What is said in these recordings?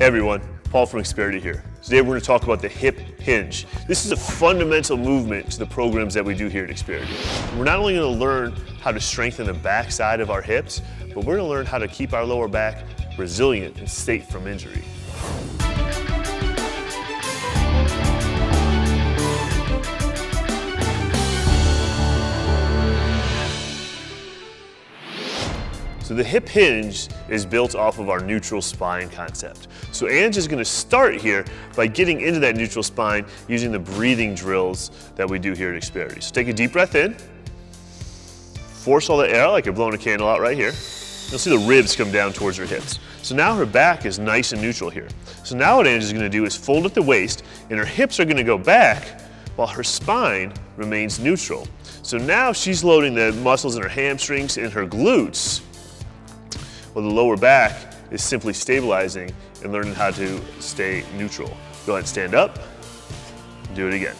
Hey everyone, Paul from Experity here. Today we're going to talk about the hip hinge. This is a fundamental movement to the programs that we do here at Experity. We're not only going to learn how to strengthen the backside of our hips, but we're going to learn how to keep our lower back resilient and safe from injury. So the hip hinge is built off of our neutral spine concept. So Ange is going to start here by getting into that neutral spine using the breathing drills that we do here at Experity. So take a deep breath in, force all the air out like you're blowing a candle out right here. You'll see the ribs come down towards her hips. So now her back is nice and neutral here. So now what Ange is going to do is fold at the waist and her hips are going to go back while her spine remains neutral. So now she's loading the muscles in her hamstrings and her glutes, well, the lower back is simply stabilizing and learning how to stay neutral. Go ahead and stand up, and do it again.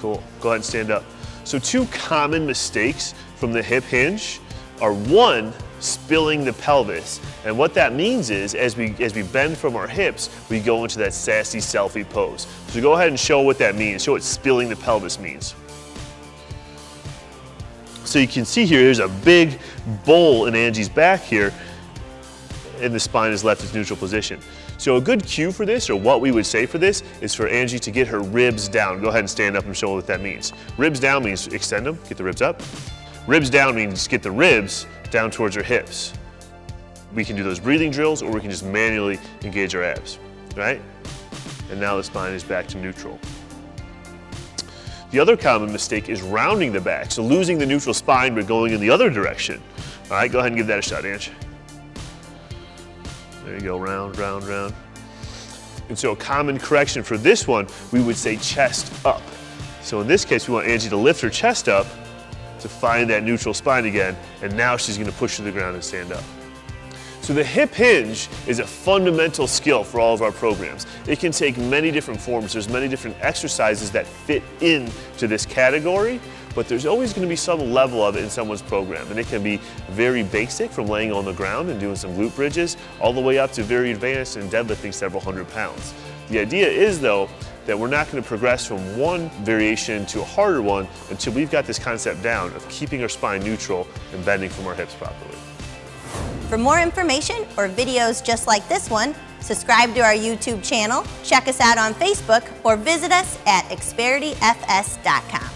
Cool, go ahead and stand up. So two common mistakes from the hip hinge are one, spilling the pelvis. And what that means is, as we bend from our hips, we go into that sassy selfie pose. So go ahead and show what that means, show what spilling the pelvis means. So you can see here, there's a big bowl in Ange's back here, and the spine has left its neutral position. So a good cue for this, or what we would say for this, is for Ange to get her ribs down. Go ahead and stand up and show what that means. Ribs down means extend them, get the ribs up. Ribs down means get the ribs down towards her hips. We can do those breathing drills, or we can just manually engage our abs, right? And now the spine is back to neutral. The other common mistake is rounding the back, so losing the neutral spine but going in the other direction. All right, go ahead and give that a shot, Ange. There you go, round, round, round. And so a common correction for this one, we would say chest up. So in this case, we want Ange to lift her chest up to find that neutral spine again, and now she's going to push to the ground and stand up. So the hip hinge is a fundamental skill for all of our programs. It can take many different forms. There's many different exercises that fit into this category, but there's always going to be some level of it in someone's program, and it can be very basic from laying on the ground and doing some glute bridges, all the way up to very advanced and deadlifting several hundred pounds. The idea is, though, that we're not going to progress from one variation to a harder one until we've got this concept down of keeping our spine neutral and bending from our hips properly. For more information or videos just like this one, subscribe to our YouTube channel, check us out on Facebook, or visit us at ExperityFS.com.